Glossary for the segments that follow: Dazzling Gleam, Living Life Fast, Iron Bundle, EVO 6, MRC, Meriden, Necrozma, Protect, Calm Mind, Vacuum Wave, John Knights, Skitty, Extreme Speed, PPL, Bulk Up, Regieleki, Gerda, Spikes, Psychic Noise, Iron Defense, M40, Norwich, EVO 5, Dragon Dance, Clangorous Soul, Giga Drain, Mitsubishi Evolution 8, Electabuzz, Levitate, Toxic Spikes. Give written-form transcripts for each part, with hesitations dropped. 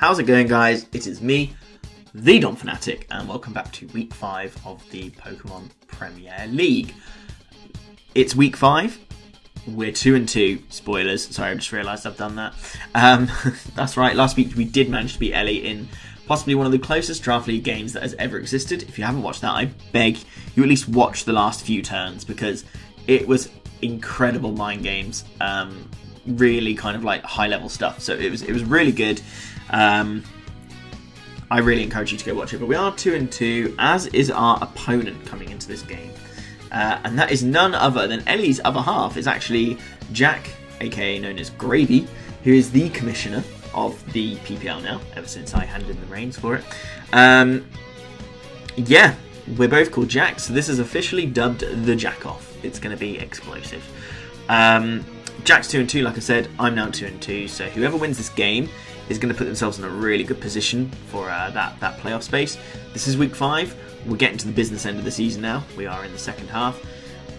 How's it going, guys? It is me, the Don Fanatic, and welcome back to week 5 of the Pokemon Premier League. It's week 5. We're 2-2. Spoilers. Sorry, I just realised I've done that. That's right. Last week we did manage to beat Ellie in possibly one of the closest Draft League games that has ever existed. If you haven't watched that, I beg you at least watch the last few turns because it was incredible mind games. Really kind of like high level stuff. So it was really good. I really encourage you to go watch it. But we are 2-2, as is our opponent coming into this game. And that is none other than Ellie's other half. It's actually Jack, aka known as Gravy, who is the commissioner of the PPL now, ever since I handed in the reins for it. Yeah, we're both called Jack, so this is officially dubbed the Jack Off. It's going to be explosive. Jack's 2-2, like I said. I'm now 2-2, so whoever wins this game is going to put themselves in a really good position for that playoff space. This is week 5. We're getting to the business end of the season now. We are in the second half.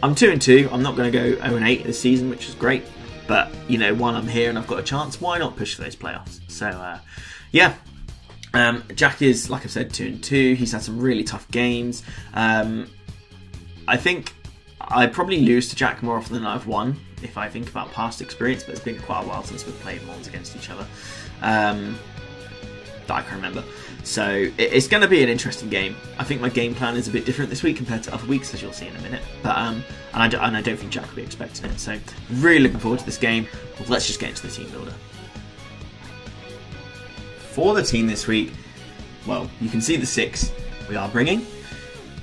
I'm 2-2. I'm not going to go 0-8 this season, which is great. But, you know, while I'm here and I've got a chance, why not push for those playoffs? So, yeah. Jack is, like I've said, 2-2. He's had some really tough games. I think I probably lose to Jack more often than I've won, if I think about past experience, but it's been quite a while since we've played Mons against each other that I can remember. So it's going to be an interesting game. I think my game plan is a bit different this week compared to other weeks, as you'll see in a minute. But and I don't think Jack will be expecting it. So really looking forward to this game. Well, let's just get into the team builder. For the team this week, well, you can see the 6 we are bringing,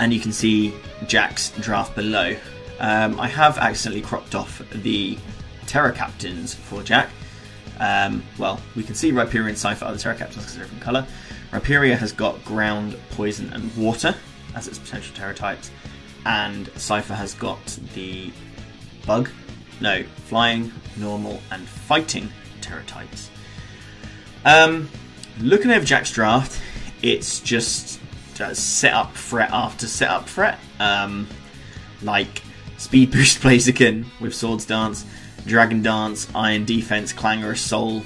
and you can see Jack's draft below. I have accidentally cropped off the Terra Captains for Jack. Well, we can see Rhyperior and Cypher are the Terra Captains because they're different colour. Rhyperior has got Ground, Poison and Water as its potential Terra types, and Cypher has got the Bug, no, Flying, Normal and Fighting Terra types. Looking over Jack's draft, it's just set up threat after set up threat, like Speed Boost Blaziken with Swords Dance, Dragon Dance, Iron Defense, Clangorous Soul,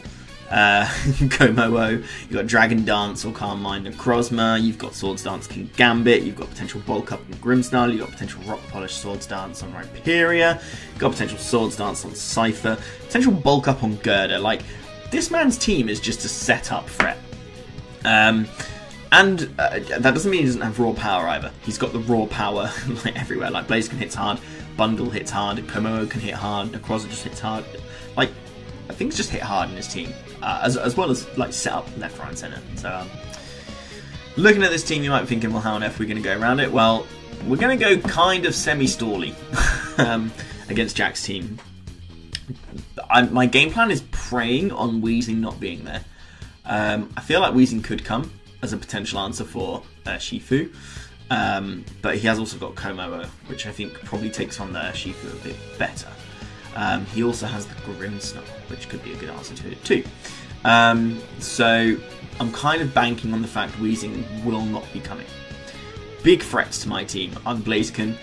Kommo-o. You've got Dragon Dance or Calm Mind Necrozma. You've got Swords Dance Kingambit. You've got potential Bulk Up on Grimmsnarl. You've got potential Rock Polish Swords Dance on Rhyperior. You've got potential Swords Dance on Cypher. Potential Bulk Up on Gerda. Like, this man's team is just a set-up threat. And that doesn't mean he doesn't have raw power either. He's got the raw power like everywhere. Like Blaziken hits hard, Bundle hits hard, Kommo-o can hit hard, Necrozma just hits hard. Like, things just hit hard in his team, as well as like set up left, right, and centre. So looking at this team, you might be thinking, well, how on earth are we going to go around it? Well, we're going to go kind of semi-stally against Jack's team. My game plan is preying on Weezing not being there. I feel like Weezing could come as a potential answer for Shifu, but he has also got Kommo-o, which I think probably takes on the Shifu a bit better. He also has the Grimmsnarl, which could be a good answer to it too. So I'm kind of banking on the fact Weezing will not be coming. Big threats to my team. I'm Blaziken.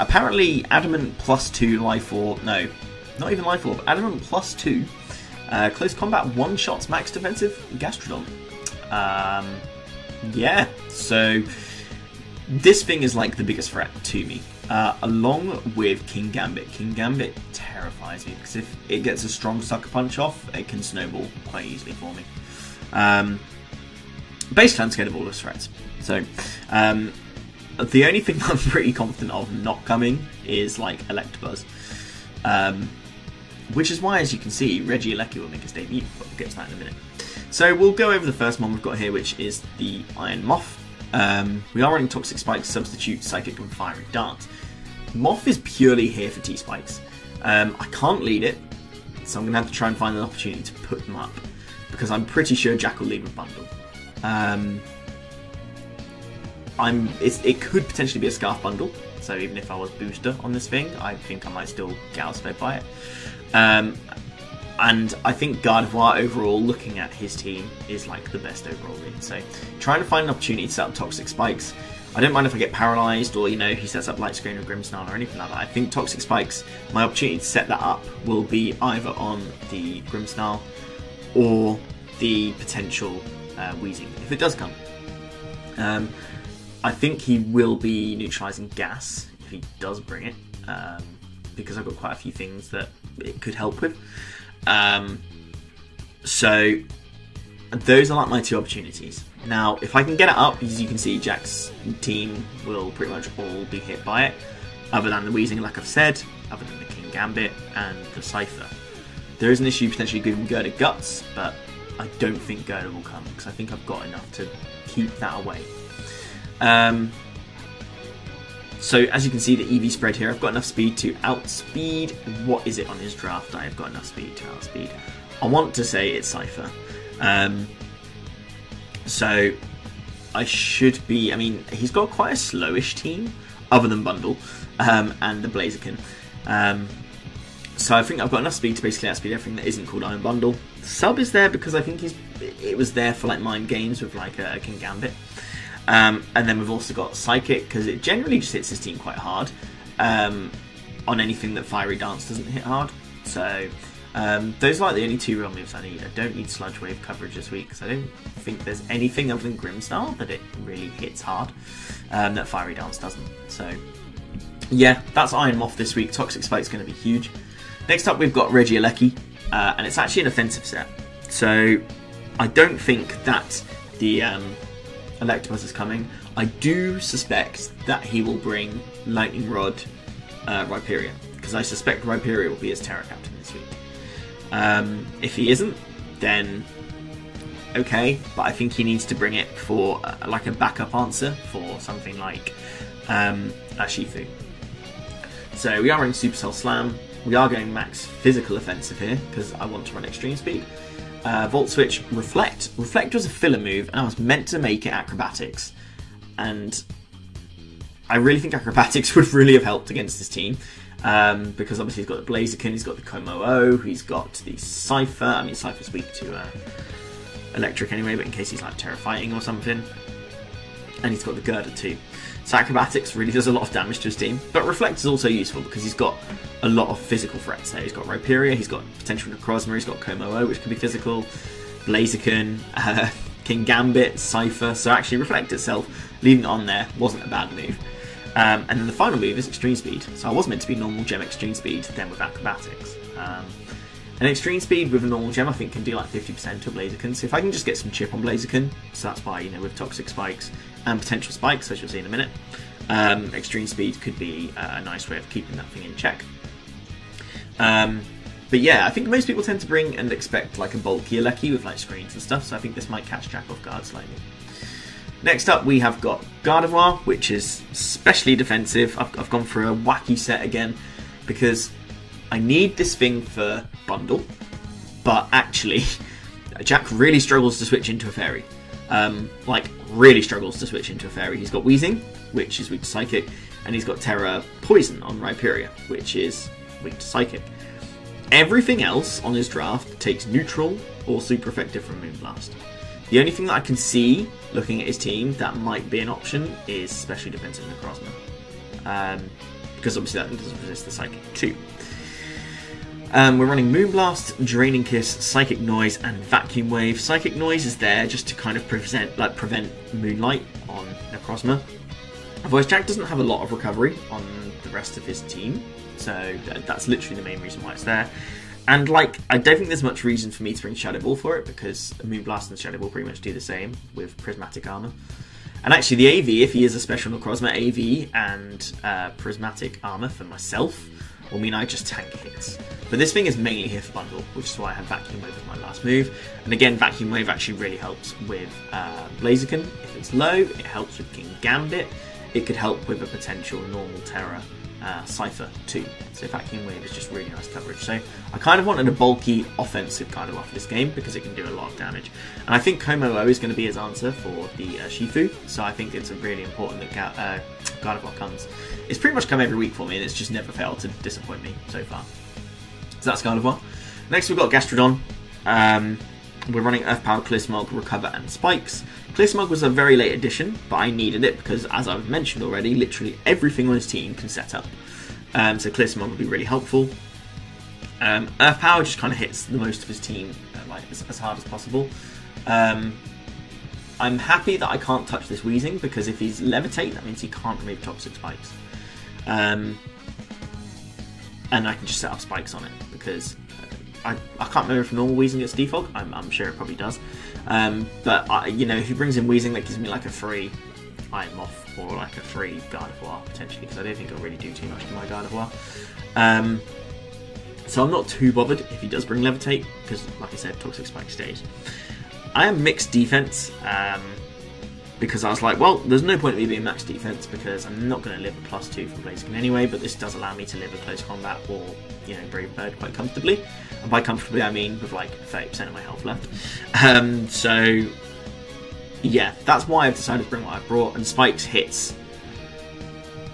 Apparently Adamant +2 Life Orb. No, not even Life Orb. Adamant +2. Close Combat 1-shots Max Defensive Gastrodon. Yeah, so this thing is like the biggest threat to me, along with Kingambit. Kingambit terrifies me because if it gets a strong Sucker Punch off, it can snowball quite easily for me. Basically, I'm scared of all those threats. So the only thing I'm pretty confident of not coming is like Electabuzz. Which is why, as you can see, Regieleki will make his debut, but we'll get to that in a minute. So we'll go over the first one we've got here, which is the Iron Moth. We are running Toxic Spikes, Substitute, Psychic and Fiery Dart. Moth is purely here for T-Spikes. I can't lead it, so I'm going to have to try and find an opportunity to put them up, because I'm pretty sure Jack will lead with Bundle. It could potentially be a Scarf Bundle, so even if I was Booster on this thing, I think I might still get outsped by it. And I think Gardevoir overall, looking at his team, is like the best overall lead. So trying to find an opportunity to set up Toxic Spikes. I don't mind if I get paralysed or, you know, he sets up Light Screen or Grimmsnarl or anything like that. I think Toxic Spikes, my opportunity to set that up will be either on the Grimmsnarl or the potential Weezing, if it does come. I think he will be neutralising gas if he does bring it, because I've got quite a few things that it could help with. So those are like my two opportunities. Now, if I can get it up, as you can see, Jack's team will pretty much all be hit by it, other than the Weezing, like I've said, other than the Kingambit and the Cypher. There is an issue potentially giving Gerda Guts, but I don't think Gerda will come, because I think I've got enough to keep that away. So as you can see, the EV spread here, I've got enough speed to outspeed. What is it on his draft? I've got enough speed to outspeed. I want to say it's Cypher. So I should be, I mean, he's got quite a slowish team, other than Bundle, and the Blaziken. So I think I've got enough speed to basically outspeed everything that isn't called Iron Bundle. Sub is there because I think it was there for like mind games with like a Kingambit. And then we've also got Psychic, because it generally just hits his team quite hard, on anything that Fiery Dance doesn't hit hard. So those are like the only two real moves I need. I don't need Sludge Wave coverage this week, because I don't think there's anything other than Grimmsnarl that it really hits hard, that Fiery Dance doesn't. So yeah, that's Iron Moth this week. Toxic Spike's going to be huge. Next up, we've got Regieleki, and it's actually an offensive set. So I don't think that the Electabuzz is coming. I do suspect that he will bring Lightning Rod Rhyperior, because I suspect Rhyperior will be his Terra Captain this week. If he isn't, then okay, but I think he needs to bring it for like a backup answer for something like a Shifu. So we are running Supercell Slam. We are going max physical offensive here, because I want to run Extreme Speed. Volt Switch, Reflect. Reflect was a filler move, and I was meant to make it Acrobatics. And I really think Acrobatics would really have helped against this team, because obviously he's got the Blaziken, he's got the Kommo-o, he's got the Cypher. I mean, Cypher's weak to Electric anyway, but in case he's like Terra-fighting or something. And he's got the Gerda too. So Acrobatics really does a lot of damage to his team. But Reflect is also useful because he's got a lot of physical threats there. He's got Rhyperior, he's got potential Necrozma, he's got Kommo-o, which can be physical, Blaziken, Kingambit, Cypher. So actually Reflect itself, leaving it on there, wasn't a bad move. And then the final move is Extreme Speed. So I was meant to be normal gem Extreme Speed, then with Acrobatics. And Extreme Speed with a normal gem I think can do like 50% to Blaziken, so if I can just get some chip on Blaziken, so that's why, you know, with Toxic Spikes and potential Spikes, I shall see in a minute, Extreme Speed could be a nice way of keeping that thing in check. But yeah, I think most people tend to bring and expect like a bulkier Lucky with like screens and stuff, so I think this might catch Jack off guard slightly. Next up we have got Gardevoir, which is especially defensive. I've gone for a wacky set again, because I need this thing for Bundle, but actually Jack really struggles to switch into a Fairy. Like, really struggles to switch into a Fairy. He's got Weezing, which is weak to Psychic, and he's got Terra Poison on Rhyperior, which is weak to Psychic. Everything else on his draft takes neutral or super effective from Moonblast. The only thing that I can see, looking at his team, that might be an option is Specially Defensive Necrozma, because obviously that doesn't resist the Psychic too. We're running Moonblast, Draining Kiss, Psychic Noise, and Vacuum Wave. Psychic Noise is there just to kind of prevent Moonlight on Necrozma. Otherwise, Jack doesn't have a lot of recovery on the rest of his team, so that's literally the main reason why it's there. And like, I don't think there's much reason for me to bring Shadow Ball for it, because Moonblast and Shadow Ball pretty much do the same with Prismatic Armor. And actually, the AV, if he is a special Necrozma, AV and Prismatic Armor for myself, will mean I just tank hits. But this thing is mainly here for Bundle, which is why I have Vacuum Wave as my last move. And again, Vacuum Wave actually really helps with Blaziken. If it's low, it helps with Kingambit. It could help with a potential normal Terra Cypher too. So Vacuum Wave is just really nice coverage. So I kind of wanted a bulky offensive kind of off this game, because it can do a lot of damage. And I think Kommo-o is going to be his answer for the Shifu, so I think it's really important that Gardevoir comes. It's pretty much come every week for me, and it's just never failed to disappoint me so far. So that's Gardevoir. Next we've got Gastrodon. We're running Earth Power, Clear Smog, Recover, and Spikes. Clear Smog was a very late addition, but I needed it because, as I've mentioned already, literally everything on his team can set up. So Clear Smog would be really helpful. Earth Power just kind of hits the most of his team like as hard as possible. I'm happy that I can't touch this Weezing, because if he's Levitate, that means he can't remove Toxic Spikes. And I can just set up Spikes on it, because I can't remember if normal Weezing gets Defog. I'm sure it probably does. But, you know, if he brings in Weezing, that gives me like a free Iron Moth or like a free Gardevoir, potentially, because I don't think it'll really do too much to my Gardevoir. So I'm not too bothered if he does bring Levitate, because, like I said, Toxic Spike stays. I am mixed defense, because I was like, well, there's no point in me being max defense because I'm not going to live a +2 from Blaziken anyway, but this does allow me to live a close combat or, you know, Brave Bird quite comfortably. And by comfortably, I mean with like 30% of my health left. So, yeah, that's why I've decided to bring what I've brought. And Spikes hits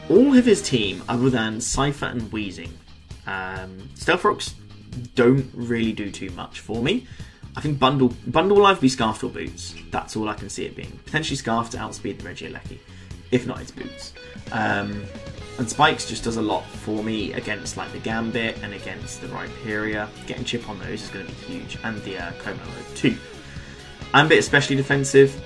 all of his team other than Cypher and Weezing. Stealth Rocks don't really do too much for me. I think Bundle will either be Scarfed or Boots. That's all I can see it being. Potentially Scarfed to outspeed the Regieleki. If not, it's Boots. And Spikes just does a lot for me against like the Gambit and against the Rhyperior. Getting chip on those is going to be huge. And the Kommo-o too. I'm a bit especially defensive.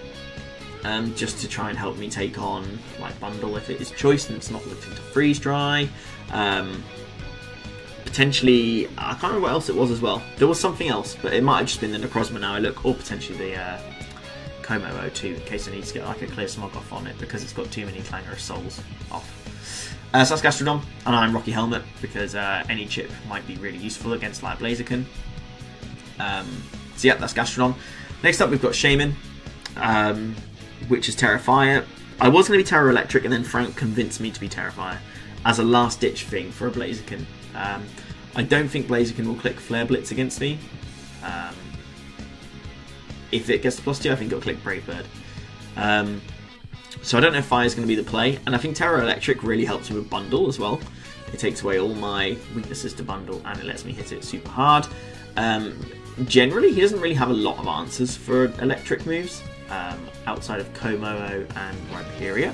Just to try and help me take on like Bundle if it is choice and it's not looked into Freeze Dry. Potentially, I can't remember what else it was as well. There was something else, but it might have just been the Necrozma now I look, or potentially the Kommo-o too, in case I need to get like a clear smog off on it, because it's got too many clangorous souls off. So that's Gastrodon, and I'm Rocky Helmet, because any chip might be really useful against like Blaziken. So yeah, that's Gastrodon. Next up we've got Shaymin, which is Terrifier. I was going to be Terror Electric, and then Frank convinced me to be Terrifier as a last ditch thing for a Blaziken. I don't think Blaziken will click Flare Blitz against me. If it gets to +2, I think it'll click Brave Bird. So I don't know if Fire is going to be the play. And I think Terra Electric really helps me with Bundle as well. It takes away all my weaknesses to Bundle and it lets me hit it super hard. Generally, he doesn't really have a lot of answers for electric moves outside of Kommo-o and Rhyperior.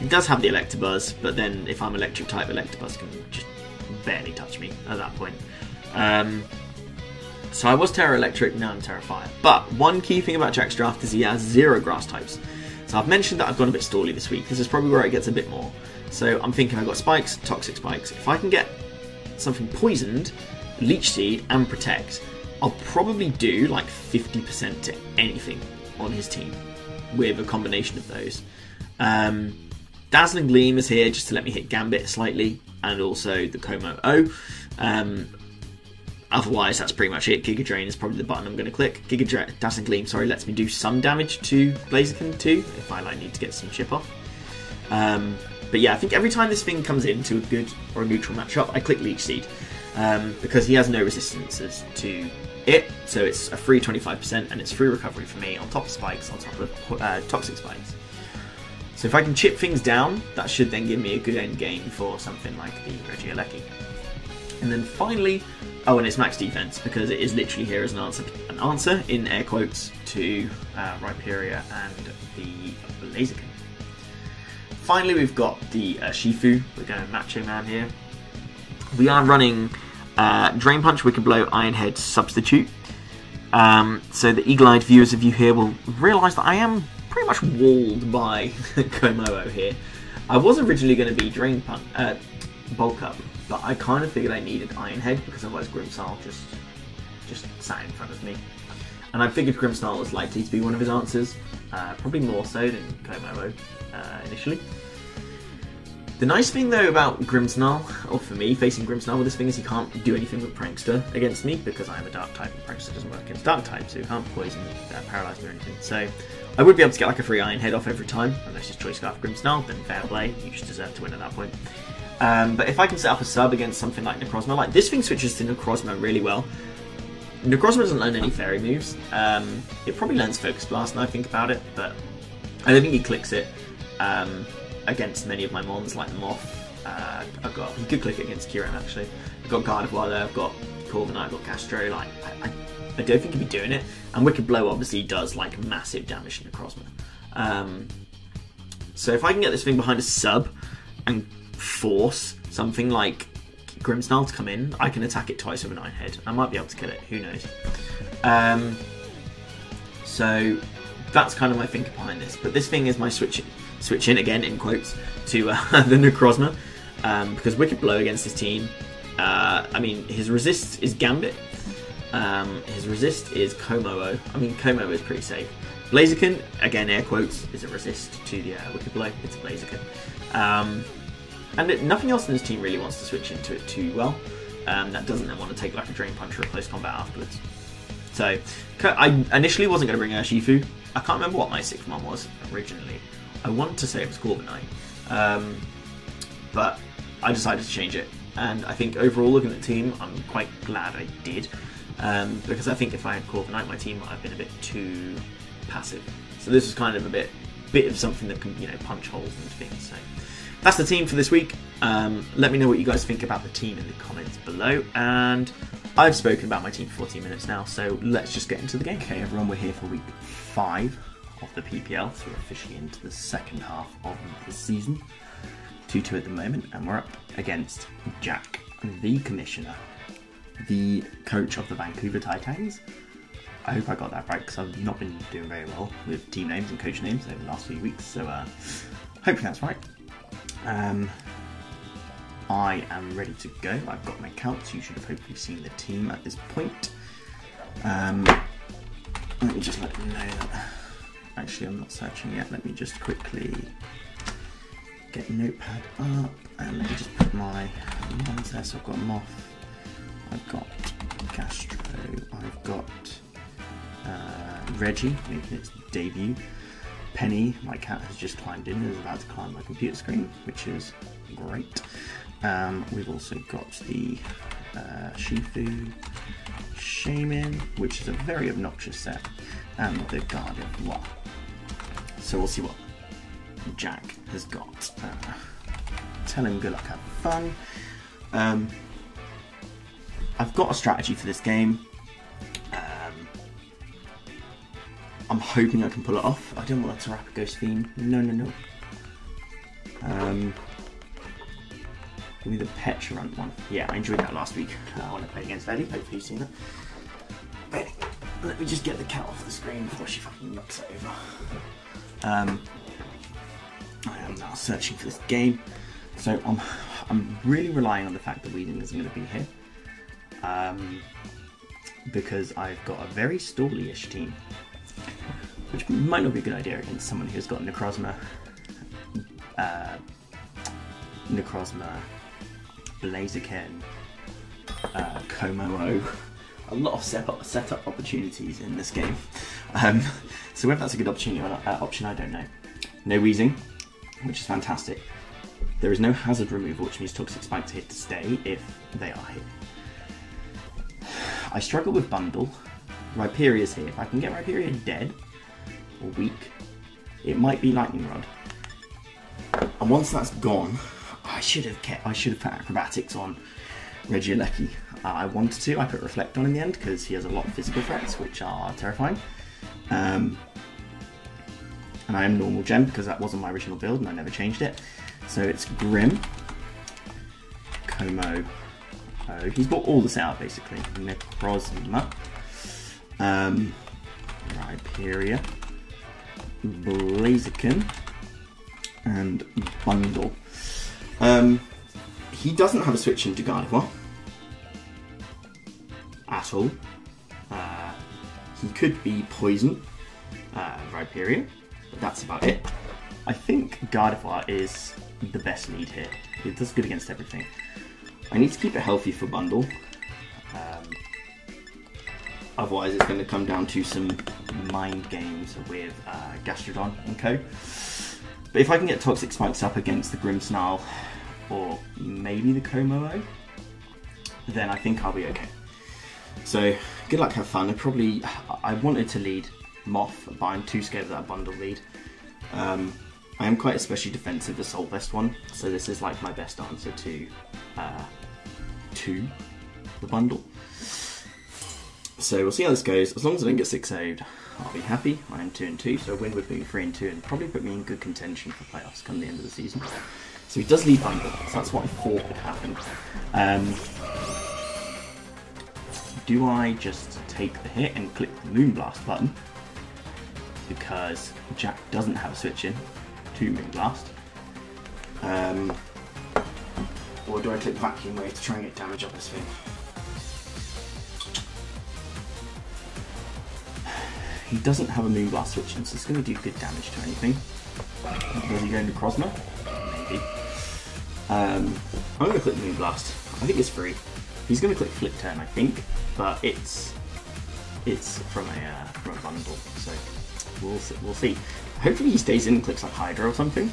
He does have the Electabuzz, but then if I'm Electric type, Electabuzz can just barely touch me at that point. So I was Terra Electric, now I'm Terrifier. But one key thing about Jack's draft is he has 0 grass types. So I've mentioned that I've gone a bit stally this week. This is probably where it gets a bit more. So I'm thinking I've got Spikes, Toxic Spikes. If I can get something poisoned, Leech Seed and Protect, I'll probably do like 50% to anything on his team with a combination of those. Dazzling Gleam is here just to let me hit Gambit slightly, and also the Kommo-o. Otherwise, that's pretty much it. Giga Drain is probably the button I'm going to click. Dazzling Gleam, sorry, lets me do some damage to Blaziken too, if I like need to get some chip off. But yeah, I think every time this thing comes into a good or a neutral matchup, I click Leech Seed, because he has no resistances to it, so it's a free 25% and it's free recovery for me on top of Spikes, on top of Toxic Spikes. So if I can chip things down, that should then give me a good end game for something like the Regieleki. And then finally, oh, and it's max defense, because it is literally here as an answer in air quotes to Rhyperior and the Blaziken. Finally, we've got the Shifu. We're going Macho Man here. We are running Drain Punch, Wicked Blow, Iron Head, Substitute. So the eagle-eyed viewers of you here will realise that I am pretty much walled by Kommo-o here. I was originally going to be Drain Punch, Bulk Up, but I kind of figured I needed Iron Head because otherwise Grimmsnarl just sat in front of me. And I figured Grimmsnarl was likely to be one of his answers, probably more so than Kommo-o initially. The nice thing though about Grimmsnarl, or for me facing Grimmsnarl with this thing, is he can't do anything with Prankster against me because I'm a Dark type and Prankster doesn't work against Dark type, so he can't poison, paralyze or anything. So I would be able to get like a free Iron Head off every time, unless his choice Scarf Grimmsnarl, then fair play, you just deserve to win at that point. But if I can set up a sub against something like Necrozma, like this thing switches to Necrozma really well. Necrozma doesn't learn any fairy moves, it probably learns Focus Blast now I think about it, but I don't think he clicks it against many of my mons, like the Moth. He could click it against Kiran actually. I've got Gardevoir there, I've got Corviknight, I've got Castro, like, I don't think he'd be doing it, and Wicked Blow obviously does like massive damage to Necrozma. So if I can get this thing behind a sub and force something like Grimmsnarl to come in, I can attack it twice with an Iron Head. I might be able to kill it, who knows. So that's kind of my thinking behind this. But this thing is my switch in, again, in quotes, to the Necrozma. Because Wicked Blow against his team, I mean, his resist is Gambit. His resist is Kommo-o. I mean, Kommo-o is pretty safe. Blaziken, again, air quotes, is a resist to the Wicked Blow. It's a Blaziken. And nothing else in this team really wants to switch into it too well. That doesn't then want to take like a Drain Punch or a Close Combat afterwards. So, I initially wasn't going to bring out Shifu. I can't remember what my sixth one was originally. I wanted to say it was Gorbanite. But I decided to change it. And I think overall, looking at the team, I'm quite glad I did. Because I think if I had Gorbanite, my team might have been a bit too passive. So this was kind of a bit of something that can, you know, punch holes and things. So that's the team for this week. Let me know what you guys think about the team in the comments below. And I've spoken about my team for 14 minutes now, so let's just get into the game. Okay, everyone, we're here for week 5 of the PPL, so we're officially into the second half of the season. 2-2 at the moment, and we're up against Jack, the commissioner, the coach of the Vancouver Titans. I hope I got that right, because I've not been doing very well with team names and coach names over the last few weeks, so hopefully that's right. I am ready to go. I've got my calcs. You should have hopefully seen the team at this point. Let me just let you know that. Actually, I'm not searching yet. Let me just quickly get Notepad up and let me just put my ones there. So I've got Moth, I've got Gastro, I've got Reggie making its debut. Penny, my cat, has just climbed in and is about to climb my computer screen, which is great. We've also got the Shifu, Shaymin, which is a very obnoxious set, and the Gardevoir. So we'll see what Jack has got. Tell him good luck, have fun. I've got a strategy for this game. I'm hoping I can pull it off. I don't want to wrap a Ghost Fiend. No, no, no. Give me the Petulant one. Yeah, I enjoyed that last week. I want to play against Ellie. Hopefully you've seen that. But let me just get the cat off the screen before she fucking knocks it over. I am now searching for this game. So I'm really relying on the fact that Weezing isn't going to be here. Because I've got a very stally-ish team. Which might not be a good idea against someone who's got Necrozma, Blaziken, Kommo-o. A lot of setup opportunities in this game. So whether that's a good opportunity or not, option, I don't know. No Weezing, which is fantastic. There is no hazard removal, which means Toxic Spikes are here to stay if they are hit. I struggle with Bundle. Rhyperior's here. If I can get Rhyperior dead or weak, it might be Lightning Rod. And once that's gone, I should have put Acrobatics on Regieleki. I wanted to. I put Reflect on in the end because he has a lot of physical threats, which are terrifying. And I am normal gem because that wasn't my original build and I never changed it. So it's Grim, Kommo-o. He's bought all this out basically. Necrozma. Rhyperia, Blaziken, and Bundle. He doesn't have a switch into Gardevoir at all. He could be Poison, Rhyperia, but that's about it. I think Gardevoir is the best lead here. It does good against everything. I need to keep it healthy for Bundle. Otherwise, it's going to come down to some mind games with Gastrodon and co. But if I can get Toxic Spikes up against the Grimmsnarl or maybe the Kommo-o, then I think I'll be okay. So, good luck, have fun. I wanted to lead Moth, but I'm too scared of that Bundle lead. I am quite especially defensive, the Soul Vest one, so this is like my best answer to the Bundle. So we'll see how this goes. As long as I don't get 6-0'd, I'll be happy. I am 2-2, so a win would put me 3-2 and probably put me in good contention for playoffs come the end of the season. So he does leave angle, so that's what I thought would happen. Do I just take the hit and click the Moonblast button? Because Jack doesn't have a switch in to Moonblast. Or do I click Vacuum Wave to try and get damage off this thing? He doesn't have a Moonblast switch in, so it's going to do good damage to anything. Does he go into Necrozma? Maybe. I'm going to click Moonblast. I think it's free. He's going to click Flip Turn, I think, but it's from a bundle, so we'll see. Hopefully he stays in and clicks like Hydra or something,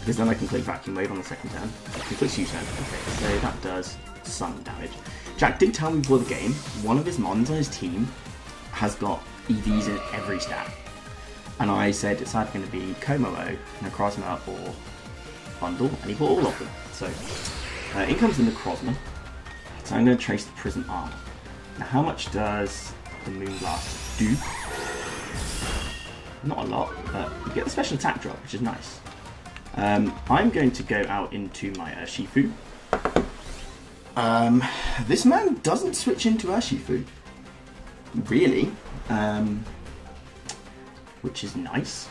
because then I can click Vacuum Wave on the second turn. He clicks U-Turn. Okay, so that does some damage. Jack did tell me before the game, one of his mons on his team has got EVs in every stat, and I said it's either going to be Kommo-o, Necrozma, or Bundle, and he bought all of them. So in comes the Necrozma, so I'm going to trace the Prison Armor. Now how much does the Moonblast do? Not a lot, but you get the special attack drop, which is nice. I'm going to go out into my Shifu. This man doesn't switch into Shifu, really. Which is nice,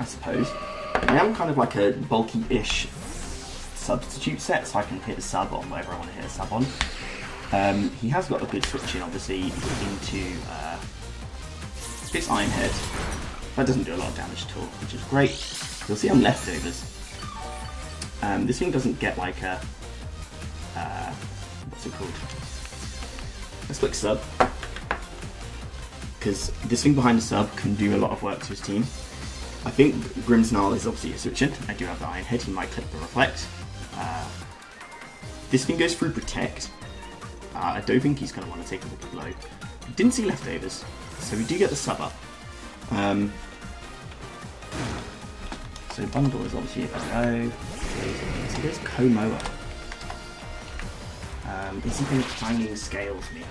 I suppose. I am kind of like a bulky-ish substitute set, so I can hit a sub on whatever I want to hit a sub on. He has got a good switch in, obviously, into this Iron Head. That doesn't do a lot of damage at all, which is great. You'll see I'm leftovers. This thing doesn't get like a... what's it called? Let's click sub, because this thing behind the sub can do a lot of work to his team. I think Grimmsnarl is obviously a switch in. I do have the Iron Head, he might click the Reflect. This thing goes through Protect. I don't think he's going to want to take a wicked blow. Didn't see leftovers, so we do get the sub up. So Bundle is obviously a go. So there's Kommo-o. Is he going to Finding Scales me?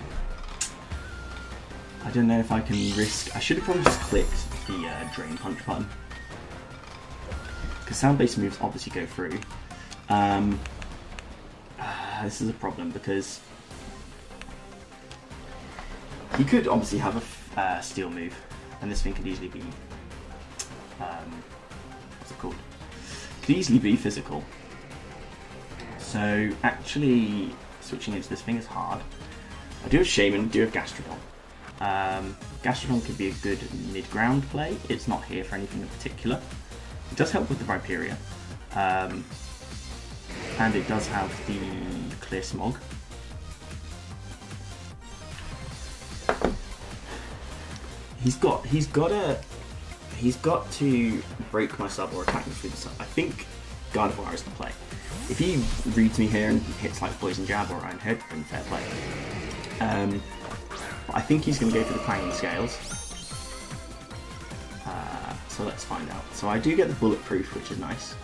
I don't know if I can risk... I should have probably just clicked the Drain Punch button, because sound-based moves obviously go through. This is a problem, because he could obviously have a Steel move, and this thing could easily be... what's it called? Could easily be physical. So actually switching into this thing is hard. I do have Shaymin, I do have Gastrodon. Gastrodon could be a good mid-ground play. It's not here for anything in particular. It does help with the Rhyperior, and it does have the Clear Smog. He's got to break my sub or attack me through the sub. I think Gardevoir is the play. If he reads me here and hits like Poison Jab or Iron Head, then fair play. I think he's going to go for the Clanging Scales, so let's find out. So I do get the Bulletproof, which is nice,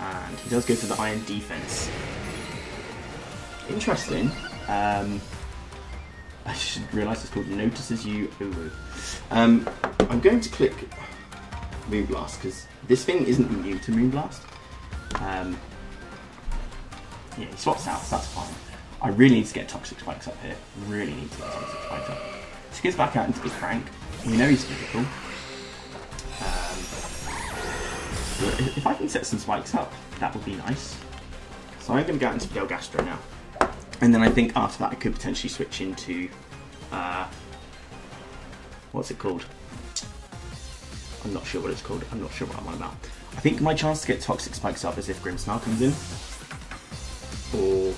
and he does go for the Iron Defense. Interesting. I should realise it's called Notices You Uru. I'm going to click Moonblast, because this thing isn't new to Moonblast. Yeah, he swaps out, so that's fine. I really need to get Toxic Spikes up here. So he goes back out into his Crank. We know he's physical. But if I can set some Spikes up, that would be nice. So I'm going to go out into Delgastro now. And then I think after that I could potentially switch into... what's it called? I'm not sure what it's called. I'm not sure what I'm on about. I think my chance to get Toxic Spikes up is if Grimmsnarl comes in. Or...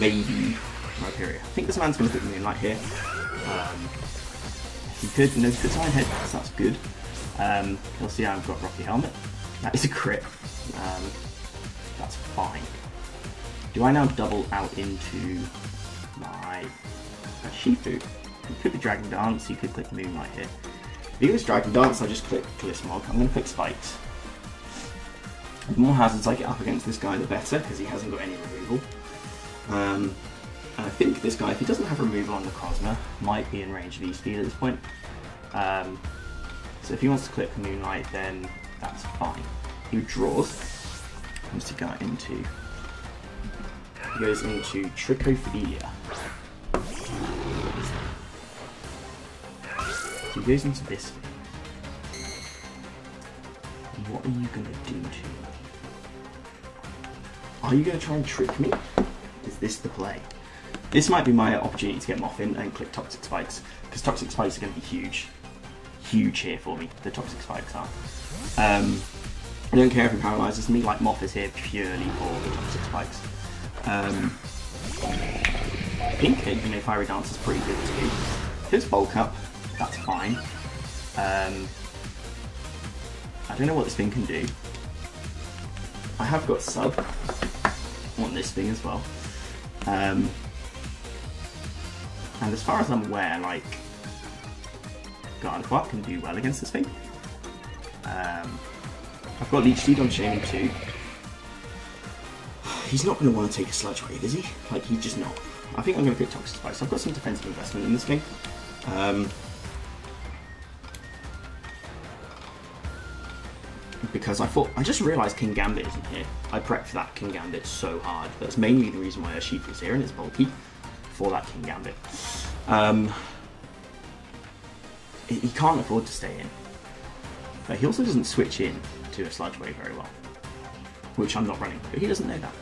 maybe Rhyperior. I think this man's going to put Moonlight here. He could, no, he puts Iron Head, so that's good. You'll see I've got Rocky Helmet. That is a crit. That's fine. Do I now double out into my Shifu? It could be Dragon Dance, you could click Moonlight here. If you use Dragon Dance, I just click Clear Smog. I'm going to click Spikes. The more hazards I get up against this guy, the better, because he hasn't got any removal. And I think this guy, if he doesn't have removal on Necrozma, might be in range of Leech Seed at this point. So if he wants to click Moonlight, then that's fine. He draws. What's he got into? He goes into Trichophilia. So he goes into this thing. What are you going to do to me? Are you going to try and trick me? Is this the play? This might be my opportunity to get Moffin and click Toxic Spikes, because Toxic Spikes are going to be huge. Huge here for me, the Toxic Spikes are. I don't care if it paralyzes me, like Moff is here purely for the Toxic Spikes. Pink, you know, Fiery Dance is pretty good too. His Bulk Up, that's fine. I don't know what this thing can do. I have got Sub on this thing as well. And as far as I'm aware, like, Gardevoir can do well against this thing. I've got Leech Seed on Shaymin too. He's not going to want to take a Sludge Wave, is he? Like, he's just not. I think I'm going to pick Toxic Spikes. I've got some defensive investment in this thing. Because I thought, I just realised Kingambit isn't here. I prepped for that Kingambit so hard. That's mainly the reason why a Shifu is here, and it's bulky for that Kingambit. He can't afford to stay in. But he also doesn't switch in to a Sludge Wave very well, which I'm not running, but he doesn't know that.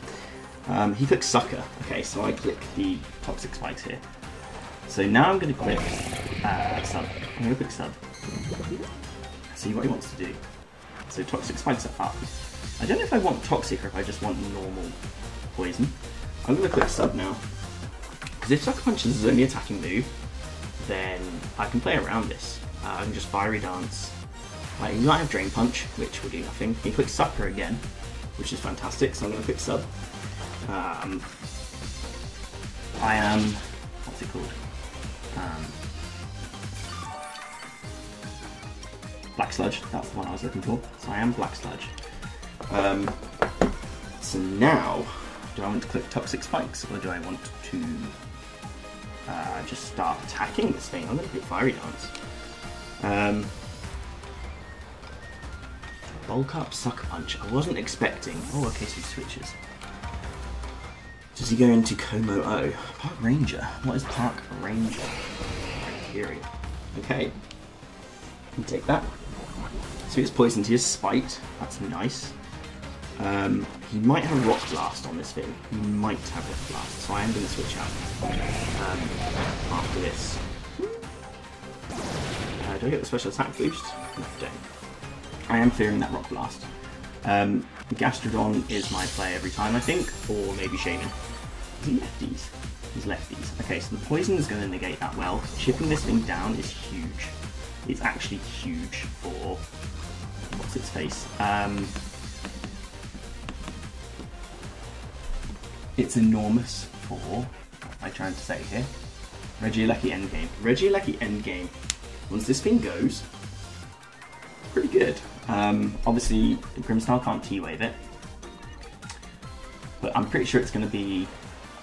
He clicks Sucker. Okay, so I click the Toxic Spikes here. So now I'm going to click Sub. I'm going to click Sub. See what he wants to do. So Toxic Spikes are up. I don't know if I want Toxic or if I just want normal poison. I'm going to click Sub now, because if Sucker Punch is his only attacking move, then I can play around this. I can just Fiery Dance. He might have Drain Punch, which will do nothing. He clicks Sucker again, which is fantastic, so I'm going to click Sub. I am... what's it called? Black Sludge, that's the one I was looking for. So I am Black Sludge. So now, do I want to click Toxic Spikes, or do I want to just start attacking this thing? I'm going to click Fiery Dance. Bulk Up, Sucker Punch. I wasn't expecting. Oh, okay, so he switches. Does he go into Kommo-o? Park Ranger. What is Park Ranger? Rhyperior. Okay. Can take that. So it's poisoned. He is spiked. That's nice. He might have Rock Blast on this thing. He might have Rock Blast. So I am going to switch out after this. Do I get the special attack boost? No, I don't. I am fearing that Rock Blast. Gastrodon is my play every time, I think, or maybe Shaymin. Is he lefties? He's lefties. Okay, so the poison is going to negate that well. Chipping this thing down is huge. It's actually huge for... what's its face? It's enormous for... what am I trying to say here? Regieleki endgame. Regieleki endgame. Once this thing goes, pretty good. Obviously, Grimmsnarl can't T-Wave it, but I'm pretty sure it's going to be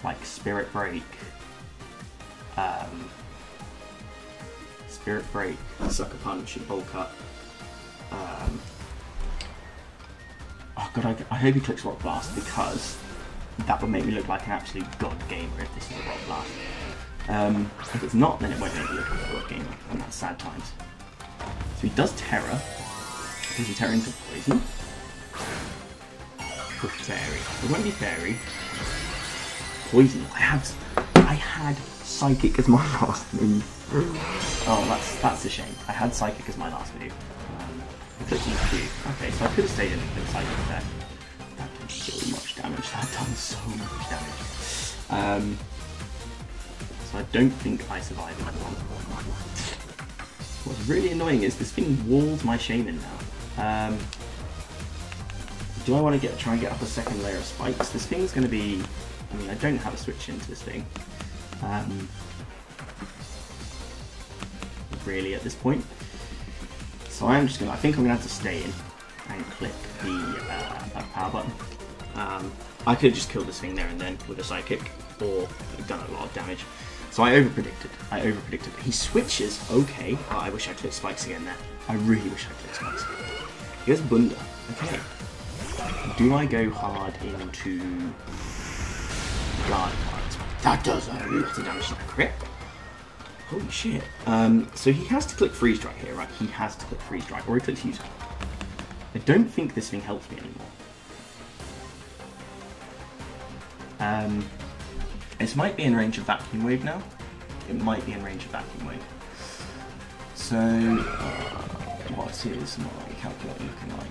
like Spirit Break, Sucker Punch, and Bulk Up. Oh god, I hope he clicks Rock Blast, because that would make me look like an absolute god gamer if this is a Rock Blast. If it's not, then it won't make me look like a god gamer, and that's sad times. So he does Terror. Does he tear into poison? Or fairy. It won't be fairy. Poison. I had Psychic as my last move. Oh, that's a shame. I had Psychic as my last move. I clicked on Q. Okay, so I could have stayed in with Psychic there. That done so much damage. So I don't think I survived that one. What's really annoying is this thing walls my Shaymin now. Do I want to try and get up a second layer of spikes? This thing's going to be... I mean, I don't have a switch into this thing. Really, at this point. So I'm just going to... I think I'm going to have to stay in and click the power button. I could have just killed this thing there and then with a psychic, or done a lot of damage. So I overpredicted. He switches. Okay. Oh, I wish I clicked spikes again there. I really wish I clicked spikes again. He goes Bunda. Okay. Do I go hard into Gardevoir? That does a lot of damage to that crit. Holy shit. So he has to click Freeze Dry here, right? He has to click Freeze Dry, or he clicks Use Up. I don't think this thing helps me anymore. This might be in range of Vacuum Wave now. It might be in range of Vacuum Wave. So, what is my calculator looking like?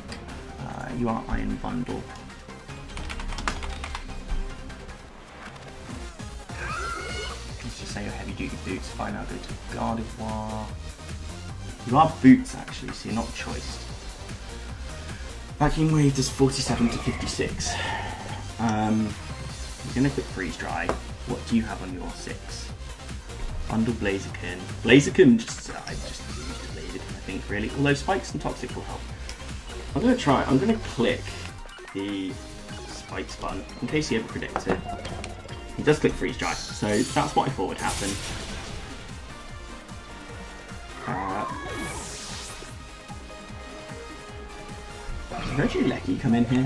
You are Iron Bundle. Let's just say your heavy duty boots. If I now go to Gardevoir. You are boots actually, so you're not choiced. Vacuum Wave does 47 to 56. He's going to click Freeze Dry. What do you have on your 6? Bundle Blaziken. Blaziken, I just used Blaziken, I think, really. Although Spikes and Toxic will help. I'm going to try. I'm going to click the Spikes button in case he ever predicts it. He does click Freeze Dry, so that's what I thought would happen. Regieleki come in here?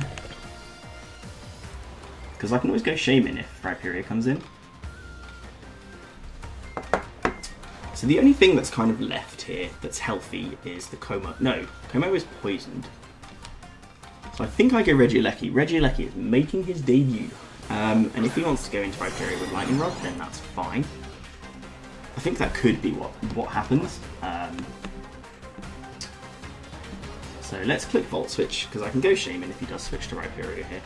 Because I can always go Shaymin if Rhyperior comes in. So the only thing that's kind of left here that's healthy is the Kommo-o. No, Kommo-o is poisoned. So I think I go Regieleki. Regieleki is making his debut. And if he wants to go into Rhyperior with Lightning Rod, then that's fine. I think that could be what happens. So let's click Volt Switch, because I can go Shaymin if he does switch to Rhyperior here.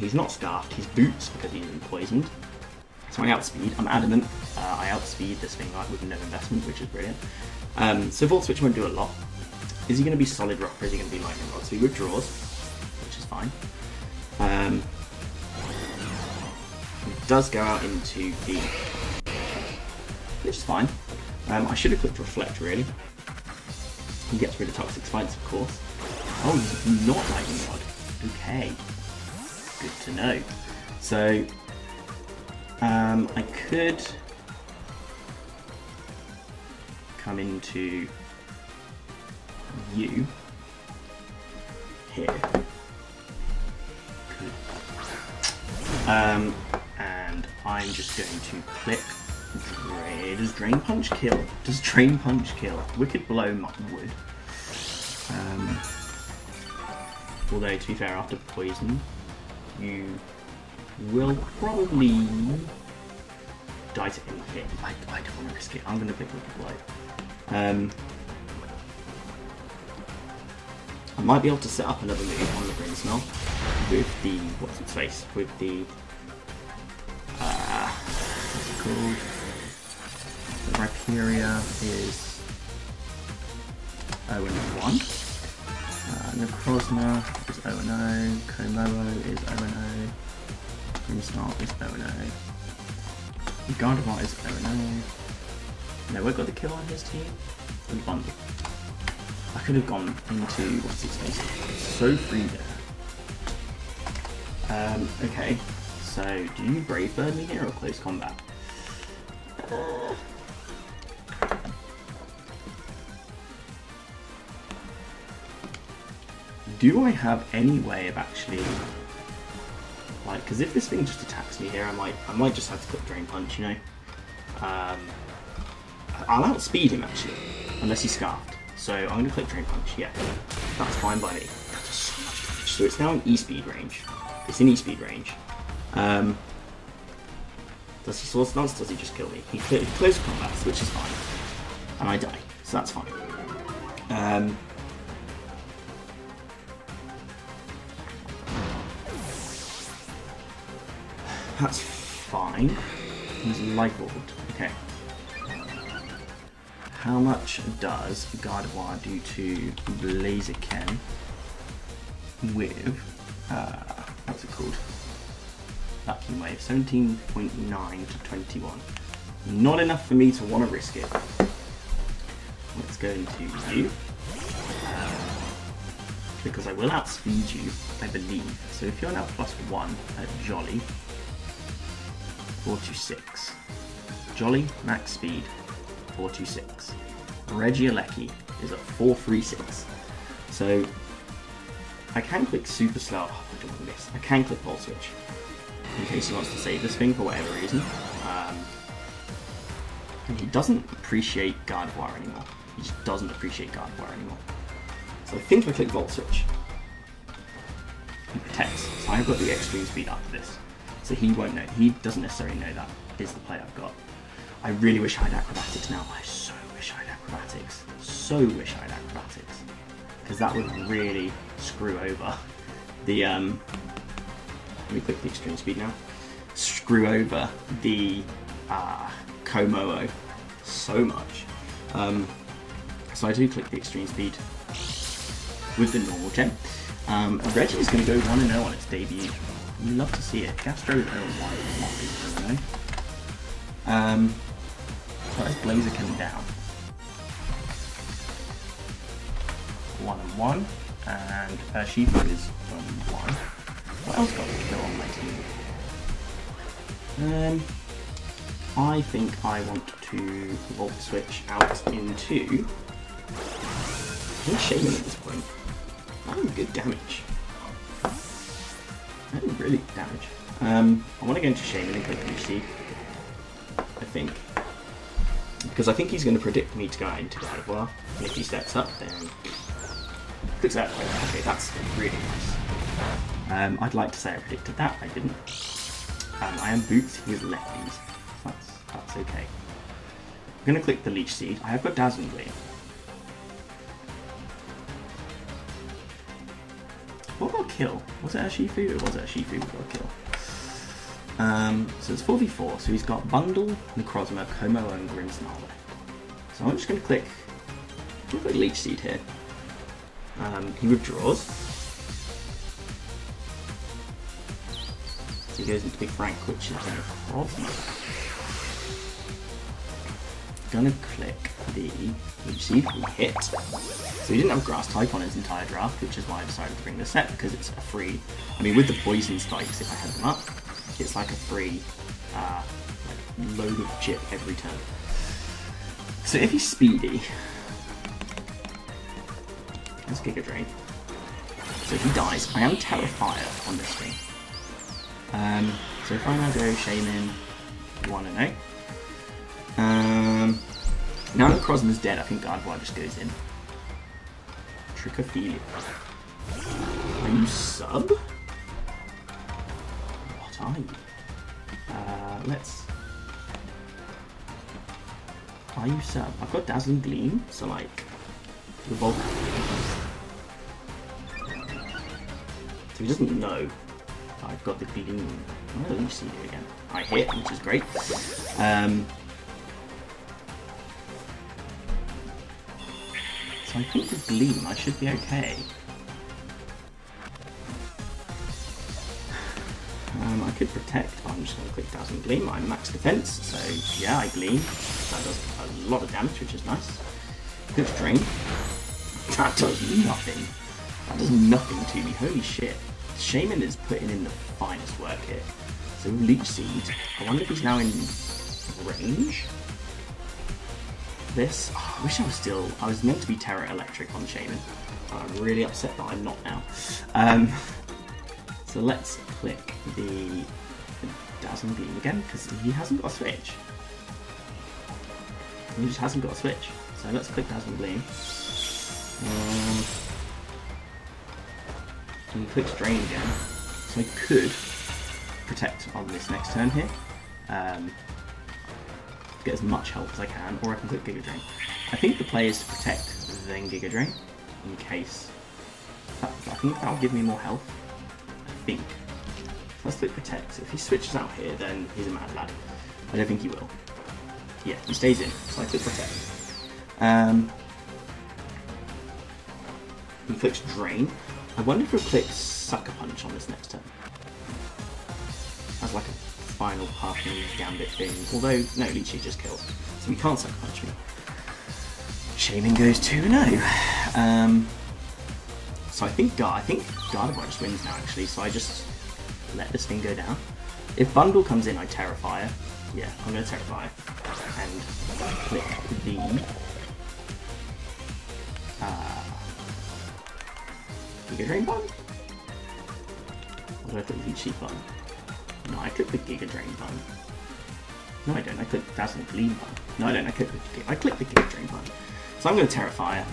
He's not Scarfed, he's Boots, because he's been poisoned. So I outspeed, I'm adamant. I outspeed this thing like with no investment, which is brilliant. So Volt Switch won't do a lot. Is he going to be Solid Rock or is he going to be Lightning Rod? So he withdraws, which is fine. It does go out into the... which is fine. I should have clicked Reflect, really. He gets rid of Toxic Spikes, of course. Oh, he's not Lightning Rod. Okay, good to know. So, I could come into you here, and I'm just going to click. Does Drain Punch kill? Does Drain Punch kill? Wicked Blow would. Although, to be fair, after poison, you will probably die to any hit. I don't want to risk it. I'm going to pick Wicked Blow. I might be able to set up another move on the Grimmsnarl with the what's its face? With the what's it called? The Rhyperior is 0-1. Necrozma is 0-0, Kommo-o is 0-0, Grimmsnarl is 0-0, Gardevoir is 0-0. No, we've got the kill on his team. And the bundle. I could have gone into what's its face. So free there. Okay. So do you Brave Bird me here or Close Combat? Do I have any way of actually, like, because if this thing just attacks me here, I might just have to click Drain Punch, you know. I'll outspeed him actually, unless he's Scarfed. So I'm going to click Drain Punch. Yeah, that's fine by me. That does so much damage. So it's now in E-Speed range. It's in E-Speed range. Does he Swords Dance? Does he just kill me? He Close Combats, which is fine, and I die. So that's fine. That's fine. He's Life Orb. Okay. How much does Gardevoir do to Blaziken with, what's it called? Vacuum Wave. 17.9 to 21. Not enough for me to want to risk it. Let's go into you. Because I will outspeed you, I believe. So if you're now +1 at Jolly, 426. Jolly, max speed, 426. Regieleki is at 436. So I can click Super Slow. Oh, I don't want to miss. I can click Volt Switch in case he wants to save this thing for whatever reason. And he doesn't appreciate Gardevoir anymore. He just doesn't appreciate Gardevoir anymore. So I think I click Volt Switch. He protects. So I've got the Extreme Speed after this. So he won't know. He doesn't necessarily know that is the play I've got. I really wish I had Acrobatics now. I so wish I had Acrobatics. So wish I had Acrobatics. Because that would really screw over the... Let me click the Extreme Speed now. Screw over the Kommo-o so much. So I do click the Extreme Speed with the normal gem. Reggie is going to go 1-0 on its debut. You love to see it. Gastrodon 1-1. That is Blaziken down. 1-1. And Shifu is 1-1. What else got to kill on my team? I think I want to Volt Switch out into... I think Shaymin at this point. I'm good damage. I'm really good damage. I want to go into Shaymin and click Leech Seed, I think. Because I think he's going to predict me to go into Gardevoir. And if he steps up, then... clicks that way. Okay, that's really nice. I'd like to say I predicted that. I didn't. I am boots. He is lefties. So that's okay. I'm going to click the Leech Seed. I have got Dazzling Gleam. What got kill? Was it a Shifu? It was a Shifu that got kill. So it's 4v4. So he's got Bundle, Necrozma, Kommo-o, and Grimmsnarl left. So I'm just going to click. I'm going to click Leech Seed here. He withdraws. He goes into Big Frank, which is Necrozma. Gonna click the Leech Seed, we hit. So he didn't have Grass type on his entire draft, which is why I decided to bring this set, because it's a free... I mean, with the Poison Spikes, if I had them up, it's like a free like load of chip every turn. So if he's speedy... Let's Giga Drain. So if he dies, I am Terrifier on this thing. So if I now go Shaymin 1-0. Now that Necrozma's dead, I think Gardevoir just goes in. Trichophilia. Are you sub? What are you? Let's... Are you sub? I've got Dazzling Gleam, so like... The Bulk Up. So he doesn't know that I've got the Gleam. I'm going to Leech Seed again. I hit, which is great. So I think the Gleam, I should be okay. I could Protect. I'm just going to click Dazzling Gleam. I'm max defense, so yeah, I Gleam. That does a lot of damage, which is nice. Good Drain. That does nothing. That does nothing to me. Holy shit. Shaymin is putting in the finest work here. So Leech Seed. I wonder if he's now in range. This. Oh, I wish I was still. I was meant to be Terra Electric on Shaymin. I'm really upset that I'm not now. So let's click the Dazzling Gleam again because he hasn't got a switch. He just hasn't got a switch. So let's click Dazzling Gleam. And click Drain again. So I could Protect on this next turn here. Get as much help as I can, or I can click Giga Drain. I think the play is to Protect, then Giga Drain, in case. I think that'll give me more health. I think. So let's click Protect. If he switches out here, then he's a mad lad. I don't think he will. Yeah, he stays in. So I click Protect. He clicks Drain. I wonder if he'll click Sucker Punch on this next turn. As like a final half moon Gambit thing. Although, no, Leech Seed just killed. So we can't Sucker Punch me. Shaymin goes 2-0. So I think Gardevoir just wins now, actually. So I just let this thing go down. If Bundle comes in, I Terrifier. Yeah, I'm going to Terrifier. And click the... Giga Drain button? but I clicked Leech Seed button. No, I clicked the Giga Drain button. No, I don't. I clicked Dazzling Gleam button. No, I don't. I clicked the Giga Drain button. So I'm going to Terrifier.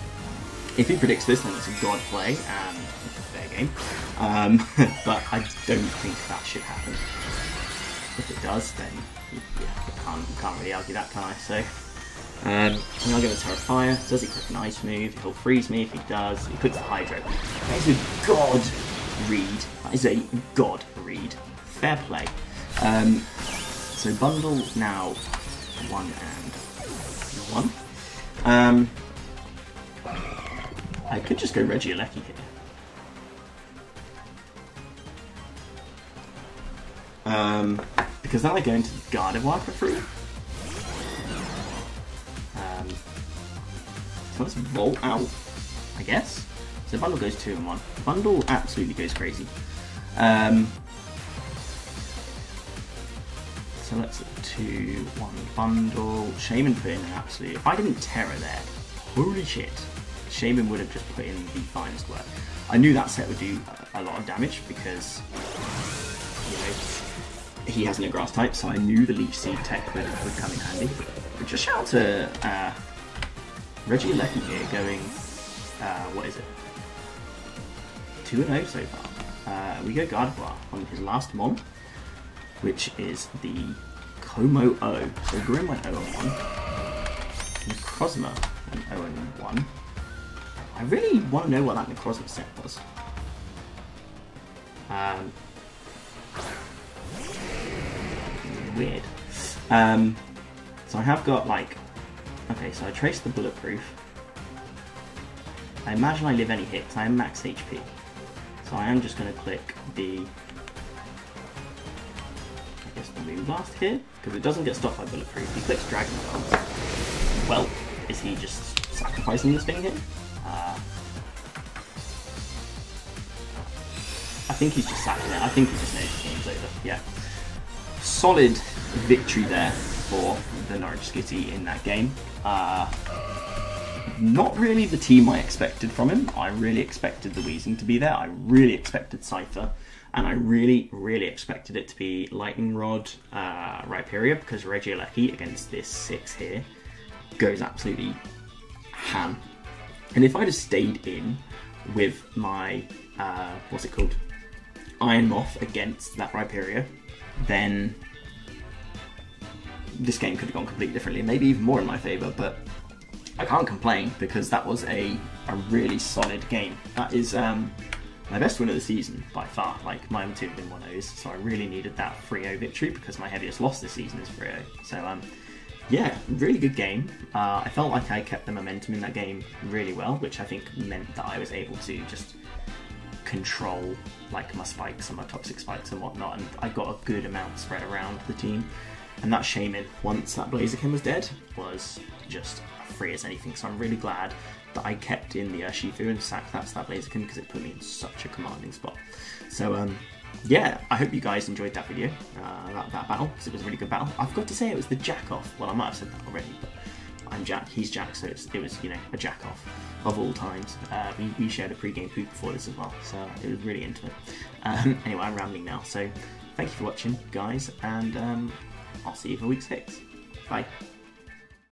If he predicts this, then it's a god play, and it's a fair game. But I don't think that should happen. If it does, then yeah, I can't really argue that, can I? So I'll give it a Terrifier. Does he click an Ice move? He'll freeze me if he does. He clicks the Hydro. That is a god read. That is a god read. Fair play. So bundle now 1 and 1. I could just go Regieleki here. Because then I go into Gardevoir for free. So let's Volt out, I guess. So Bundle goes 2 and 1. Bundle absolutely goes crazy. So let's 2, 1 Bundle. Shaymin put in an absolute. If I didn't Terra there, holy shit. Shaymin would have just put in the finest work. I knew that set would do a lot of damage because, you know, he has no grass type, so I knew the Leech Seed tech would come in handy. But just shout out to Regieleki here going, what is it? 2-0 so far. We go Gardevoir on his last mon, which is the Kommo-o. So Grimm went 0 and 1. Necrozma went 0 and 1. I really want to know what that Necrozma set was. Weird. So I have got like... Okay, so I traced the Bulletproof. I imagine I live any hits. I am max HP. So I am just going to click the... I guess the Moonblast here. Because it doesn't get stopped by Bulletproof. He clicks Dragon Dance. Well, is he just sacrificing this thing here? I think he's just sacking it. I think he just knows the game's over. Yeah. Solid victory there for the Norwich Skitty in that game. Not really the team I expected from him. I really expected the Weezing to be there. I really expected Cypher. And I really, really expected it to be Lightning Rod, Rhyperior, because Regieleki against this 6 here goes absolutely ham. And if I'd have stayed in with my, what's it called, Iron Moth against that Rhyperior, then this game could have gone completely differently, maybe even more in my favour, but I can't complain because that was a really solid game. That is my best win of the season by far. Like, my other two have been 1-0s, so I really needed that 3-0 victory because my heaviest loss this season is 3-0. So, yeah, really good game. I felt like I kept the momentum in that game really well, which I think meant that I was able to just control like my Spikes and my Toxic Spikes and whatnot, and I got a good amount spread around the team. And that Shaymin, once that Blaziken was dead, was just free as anything. So I'm really glad that I kept in the Shifu and sacked that Blaziken because it put me in such a commanding spot. So yeah, I hope you guys enjoyed that video, that battle, because it was a really good battle. I forgot to say it was the Jack off. Well, I might have said that already, but I'm Jack, he's Jack, so it was, you know, a Jack off of all times. We shared a pre-game poop before this as well, so it was really intimate. Anyway, I'm rambling now, so thank you for watching, guys, and I'll see you for week 6. Bye.